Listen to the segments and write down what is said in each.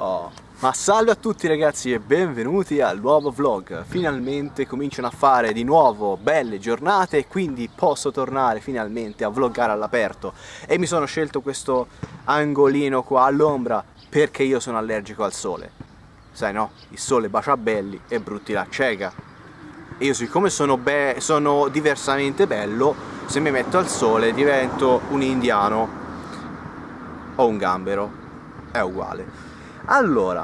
Oh. Ma salve a tutti ragazzi e benvenuti al nuovo vlog. Finalmente cominciano a fare di nuovo belle giornate e quindi posso tornare finalmente a vloggare all'aperto. E mi sono scelto questo angolino qua all'ombra perché io sono allergico al sole. Sai no, il sole bacia belli e brutti la cieca. E io siccome sono diversamente bello, se mi metto al sole divento un indiano o un gambero, è uguale. Allora,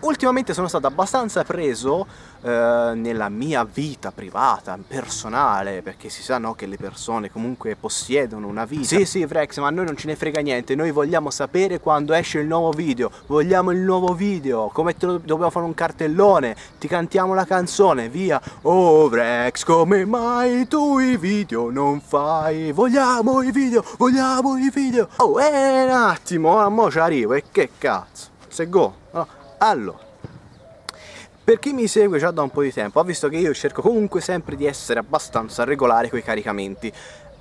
ultimamente sono stato abbastanza preso nella mia vita privata, personale, perché si sa no che le persone comunque possiedono una vita. Sì Vrex, ma a noi non ce ne frega niente, noi vogliamo sapere quando esce il nuovo video, vogliamo il nuovo video, come te lo dobbiamo fare un cartellone, ti cantiamo la canzone, via. Oh Vrex, come mai tu i video non fai? Vogliamo i video, vogliamo i video. Oh, un attimo, mo ci arrivo, e che cazzo. Se go, no. Allora, per chi mi segue già da un po' di tempo ha visto che io cerco comunque sempre di essere abbastanza regolare con i caricamenti,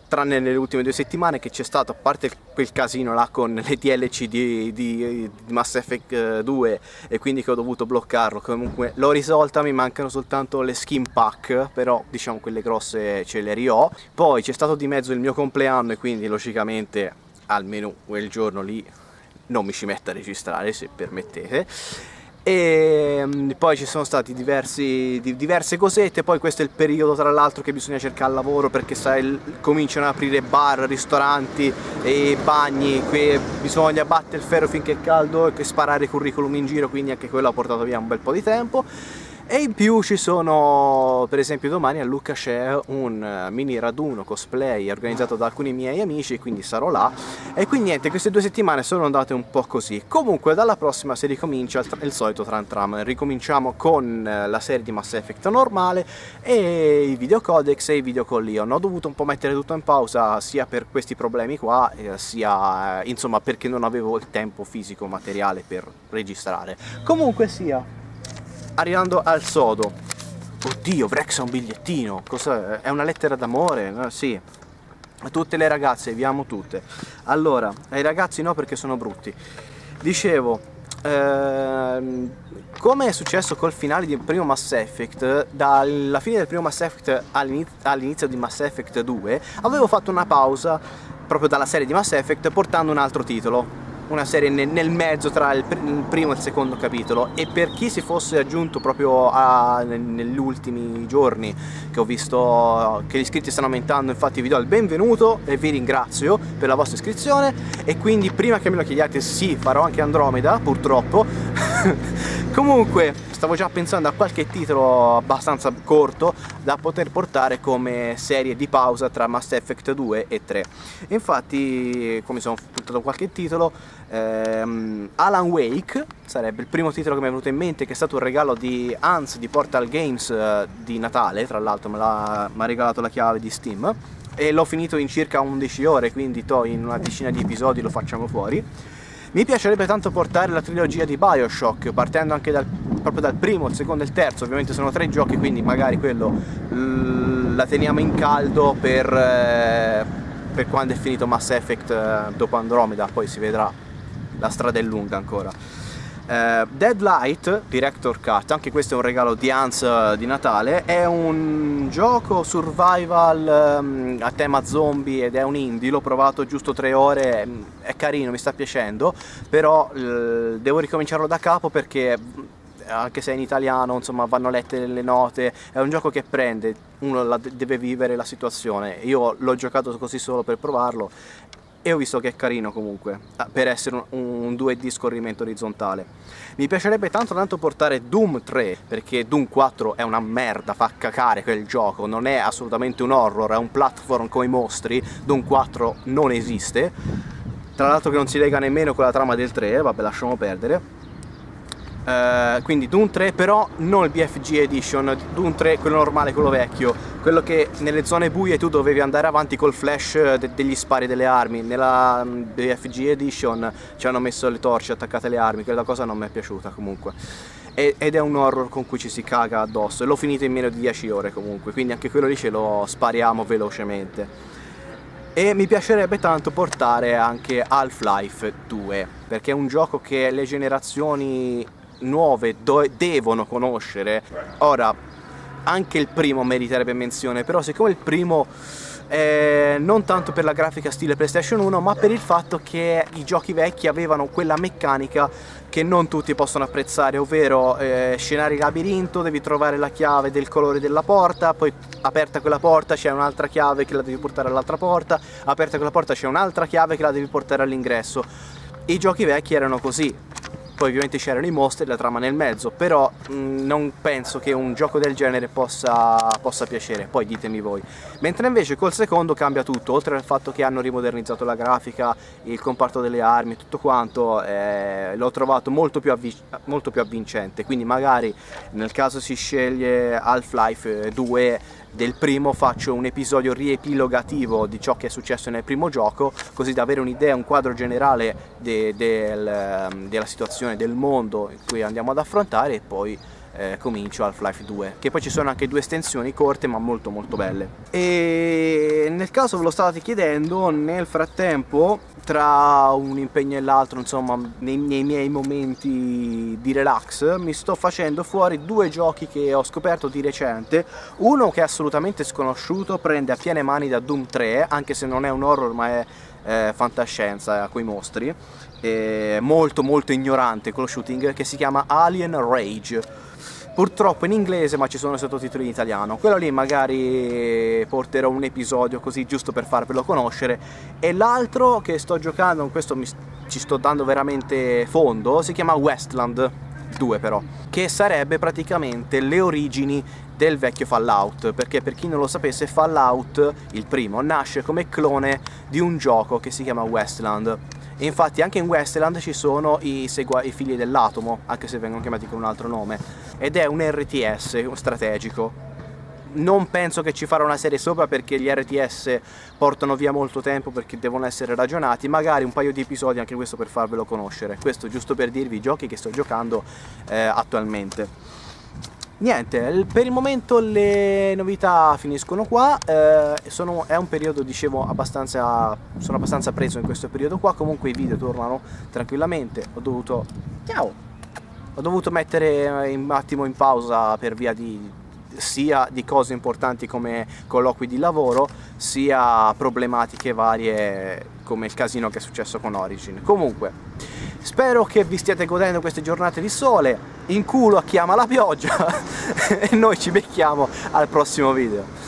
tranne nelle ultime 2 settimane che c'è stato, a parte quel casino là con le DLC di Mass Effect 2 e quindi che ho dovuto bloccarlo. Comunque l'ho risolta, mi mancano soltanto le skin pack, però diciamo quelle grosse ce le riho. Poi c'è stato di mezzo il mio compleanno e quindi logicamente almeno quel giorno lì non mi ci metto a registrare, se permettete. E poi ci sono stati diverse cosette. Poi questo è il periodo tra l'altro che bisogna cercare lavoro, perché sai, cominciano ad aprire bar, ristoranti e bagni, qui bisogna battere il ferro finché è caldo e sparare curriculum in giro, quindi anche quello ha portato via un bel po' di tempo. E in più ci sono, per esempio domani a Lucca c'è un mini raduno cosplay organizzato da alcuni miei amici, quindi sarò là. E quindi niente, queste 2 settimane sono andate un po' così. Comunque dalla prossima si ricomincia il solito tran tram. Ricominciamo con la serie di Mass Effect normale e i video codex e i video con Leon. Ho dovuto un po' mettere tutto in pausa sia per questi problemi qua, sia insomma perché non avevo il tempo fisico materiale per registrare. Comunque sia, arrivando al sodo. Oddio, Vrex ha un bigliettino. Cos'è? È una lettera d'amore? No, sì. A tutte le ragazze, vi amo tutte. Allora, ai ragazzi no perché sono brutti. Dicevo, come è successo col finale del primo Mass Effect, dalla fine del primo Mass Effect all'inizio di Mass Effect 2, avevo fatto una pausa proprio dalla serie di Mass Effect portando un altro titolo. Una serie nel mezzo tra il primo e il secondo capitolo, e per chi si fosse aggiunto proprio negli ultimi giorni, che ho visto che gli iscritti stanno aumentando, infatti vi do il benvenuto e vi ringrazio per la vostra iscrizione. E quindi prima che me lo chiediate, sì, farò anche Andromeda purtroppo. Comunque stavo già pensando a qualche titolo abbastanza corto da poter portare come serie di pausa tra Mass Effect 2 e 3. Infatti, come sono puntato qualche titolo, Alan Wake sarebbe il primo titolo che mi è venuto in mente, che è stato un regalo di Hans di Portal Games di Natale, tra l'altro mi ha regalato la chiave di Steam e l'ho finito in circa 11 ore, quindi in una decina di episodi lo facciamo fuori. Mi piacerebbe tanto portare la trilogia di BioShock, partendo anche proprio dal primo, il secondo e il terzo. Ovviamente sono 3 giochi, quindi magari quello la teniamo in caldo per quando è finito Mass Effect dopo Andromeda, poi si vedrà, la strada è lunga ancora. Deadlight Director Cut, anche questo è un regalo di Hans di Natale, è un gioco survival a tema zombie ed è un indie, l'ho provato giusto 3 ore, è carino, mi sta piacendo, però devo ricominciarlo da capo perché anche se è in italiano, insomma, vanno lette le note, è un gioco che prende, uno deve vivere la situazione. Io l'ho giocato così solo per provarlo e ho visto che è carino comunque, per essere un 2D scorrimento orizzontale. Mi piacerebbe tanto portare Doom 3, perché Doom 4 è una merda, fa cacare quel gioco, non è assolutamente un horror, è un platform con i mostri, Doom 4 non esiste, tra l'altro che non si lega nemmeno con la trama del 3, vabbè lasciamo perdere. Quindi Doom 3, però non il BFG Edition, Doom 3 quello normale, quello vecchio, quello che nelle zone buie tu dovevi andare avanti col flash degli spari delle armi. Nella BFG Edition ci hanno messo le torce attaccate alle armi, quella cosa non mi è piaciuta comunque, ed è un horror con cui ci si caga addosso, e l'ho finito in meno di 10 ore comunque, quindi anche quello lì ce lo spariamo velocemente. E mi piacerebbe tanto portare anche Half-Life 2, perché è un gioco che le generazioni nuove devono conoscere. Ora, anche il primo meriterebbe menzione, però siccome il primo non tanto per la grafica stile PlayStation 1, ma per il fatto che i giochi vecchi avevano quella meccanica che non tutti possono apprezzare, ovvero scenari labirinto, devi trovare la chiave del colore della porta, poi aperta quella porta c'è un'altra chiave che la devi portare all'altra porta, aperta quella porta c'è un'altra chiave che la devi portare all'ingresso. I giochi vecchi erano così, poi ovviamente c'erano i mostri e la trama nel mezzo, però non penso che un gioco del genere possa piacere, poi ditemi voi. Mentre invece col secondo cambia tutto, oltre al fatto che hanno rimodernizzato la grafica, il comparto delle armi, tutto quanto, l'ho trovato molto più avvincente, quindi magari nel caso si sceglie Half-Life 2 del primo faccio un episodio riepilogativo di ciò che è successo nel primo gioco, così da avere un'idea, un quadro generale della situazione del mondo in cui andiamo ad affrontare, e poi comincio Half-Life 2, che poi ci sono anche due estensioni corte ma molto belle. E nel caso ve lo state chiedendo, nel frattempo tra un impegno e l'altro, insomma nei miei momenti di relax, mi sto facendo fuori due giochi che ho scoperto di recente. Uno che è assolutamente sconosciuto, prende a piene mani da Doom 3, anche se non è un horror ma è fantascienza coi mostri, molto ignorante con lo shooting, che si chiama Alien Rage. Purtroppo in inglese, ma ci sono sottotitoli in italiano. Quello lì magari porterò un episodio così, giusto per farvelo conoscere. E l'altro che sto giocando, questo ci sto dando veramente fondo, si chiama Wasteland 2 però, che sarebbe praticamente le origini del vecchio Fallout, perché per chi non lo sapesse Fallout, il primo, nasce come clone di un gioco che si chiama Wasteland. E infatti anche in Wasteland ci sono i figli dell'atomo, anche se vengono chiamati con un altro nome, ed è un RTS, un strategico. Non penso che ci farò una serie sopra perché gli RTS portano via molto tempo, perché devono essere ragionati, magari un paio di episodi anche questo per farvelo conoscere. Questo giusto per dirvi i giochi che sto giocando attualmente. Niente, per il momento le novità finiscono qua, è un periodo, dicevo, sono abbastanza preso in questo periodo qua, comunque i video tornano tranquillamente. Ho dovuto mettere un attimo in pausa per via sia di cose importanti come colloqui di lavoro, sia problematiche varie come il casino che è successo con Origin. Comunque, spero che vi stiate godendo queste giornate di sole, in culo a chi ama la pioggia, e noi ci becchiamo al prossimo video.